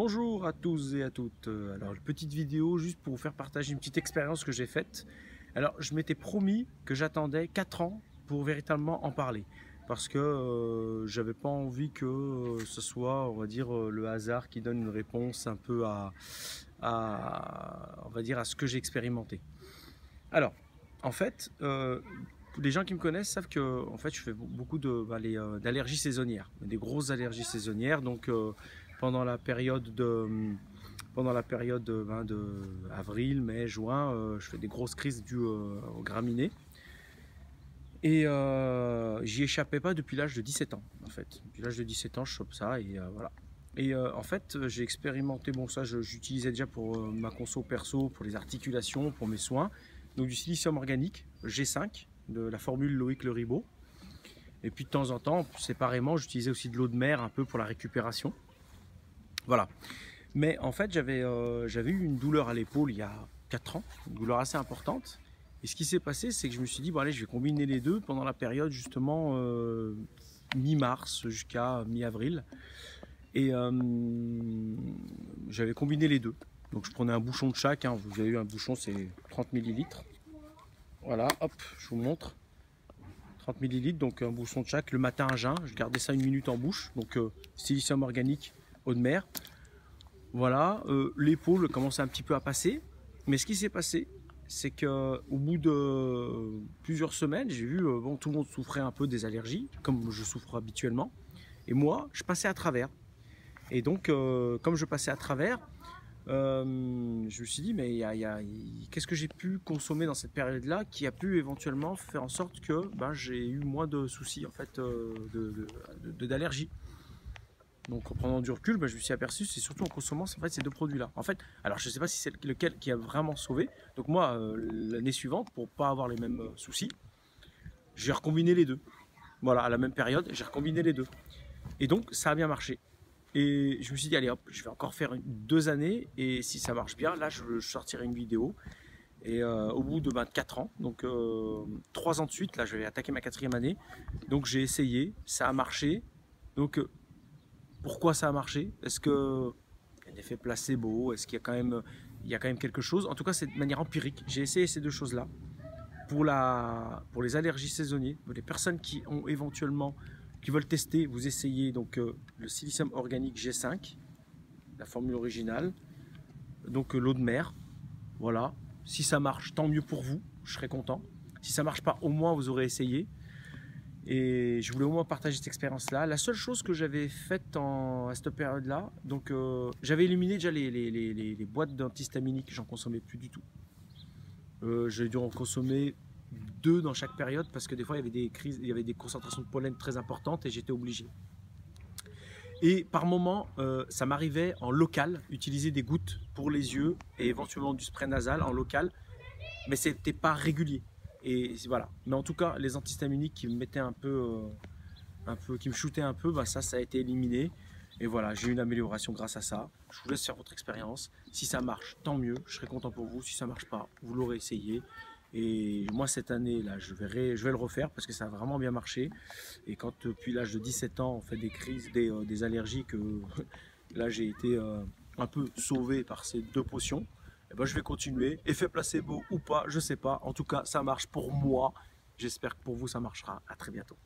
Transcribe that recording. Bonjour à tous et à toutes. Alors une petite vidéo juste pour vous faire partager une petite expérience que j'ai faite. Alors je m'étais promis que j'attendais 4 ans pour véritablement en parler. Parce que j'avais pas envie que ce soit, on va dire, le hasard qui donne une réponse un peu à on va dire, à ce que j'ai expérimenté. Alors, en fait, les gens qui me connaissent savent que, en fait, je fais beaucoup d'allergies saisonnières, des grosses allergies saisonnières. Donc, pendant la période de avril, mai, juin, je fais des grosses crises dues aux graminées. Et j'y échappais pas depuis l'âge de 17 ans, en fait. Depuis l'âge de 17 ans, je chope ça et voilà. Et en fait, j'ai expérimenté, bon ça, j'utilisais déjà pour ma conso perso, pour les articulations, pour mes soins. Donc du silicium organique, G5, de la formule Loïc Le Ribault. Et puis de temps en temps, séparément, j'utilisais aussi de l'eau de mer un peu pour la récupération. Voilà. Mais en fait, j'avais eu une douleur à l'épaule il y a 4 ans, une douleur assez importante. Et ce qui s'est passé, c'est que je me suis dit, bon allez, je vais combiner les deux pendant la période justement mi-mars jusqu'à mi-avril. Et j'avais combiné les deux. Donc je prenais un bouchon de chaque, hein. Vous avez eu un bouchon, c'est 30 millilitres. Voilà, hop, je vous montre. 30 millilitres, donc un bouchon de chaque, le matin à jeun. Je gardais ça 1 minute en bouche, donc silicium organique, eau de mer. Voilà, l'épaule commençait un petit peu à passer. Mais ce qui s'est passé, c'est qu'au bout de plusieurs semaines, j'ai vu bon, tout le monde souffrait un peu des allergies, comme je souffre habituellement. Et moi, je passais à travers. Et donc, comme je passais à travers, je me suis dit, mais qu'est-ce que j'ai pu consommer dans cette période-là qui a pu éventuellement faire en sorte que ben, j'ai eu moins de soucis en fait, d'allergie. Donc en prenant du recul, ben, je me suis aperçu, c'est surtout en consommant en fait, ces deux produits-là. En fait, alors je ne sais pas si c'est lequel qui a vraiment sauvé. Donc moi, l'année suivante, pour ne pas avoir les mêmes soucis, j'ai recombiné les deux. Voilà, à la même période, j'ai recombiné les deux. Et donc, ça a bien marché. Et je me suis dit, allez hop, je vais encore faire 2 années. Et si ça marche bien, là, je sortirai une vidéo. Et au bout de 4 ans, donc 3 ans de suite, là, je vais attaquer ma 4e année. Donc j'ai essayé, ça a marché. Donc... pourquoi ça a marché? Est-ce qu'il y a un effet placebo? Est-ce qu'il y a quand même quelque chose? En tout cas, c'est de manière empirique. J'ai essayé ces deux choses-là pour les allergies saisonnières. Les personnes qui ont éventuellement, qui veulent tester, vous essayez donc le silicium organique G5, la formule originale, donc l'eau de mer. Voilà. Si ça marche, tant mieux pour vous. Je serai content. Si ça marche pas, au moins vous aurez essayé. Et je voulais au moins partager cette expérience-là. La seule chose que j'avais faite à cette période-là, donc j'avais éliminé déjà les boîtes d'antihistaminiques, j'en consommais plus du tout. J'ai dû en consommer 2 dans chaque période parce que des fois il y avait des crises, il y avait des concentrations de pollen très importantes et j'étais obligé. Et par moment, ça m'arrivait en local, utiliser des gouttes pour les yeux et éventuellement du spray nasal en local, mais c'était pas régulier. Et voilà. Mais en tout cas, les antihistaminiques qui me mettaient qui me shootaient un peu, bah ça a été éliminé. Et voilà, j'ai eu une amélioration grâce à ça. Je vous laisse faire votre expérience. Si ça marche, tant mieux. Je serai content pour vous. Si ça ne marche pas, vous l'aurez essayé. Et moi, cette année-là, je vais le refaire parce que ça a vraiment bien marché. Et quand, depuis l'âge de 17 ans, on fait des crises, des allergies, que là, j'ai été un peu sauvé par ces 2 potions. Eh ben, je vais continuer, effet placebo ou pas, je sais pas, en tout cas ça marche pour moi, j'espère que pour vous ça marchera, à très bientôt.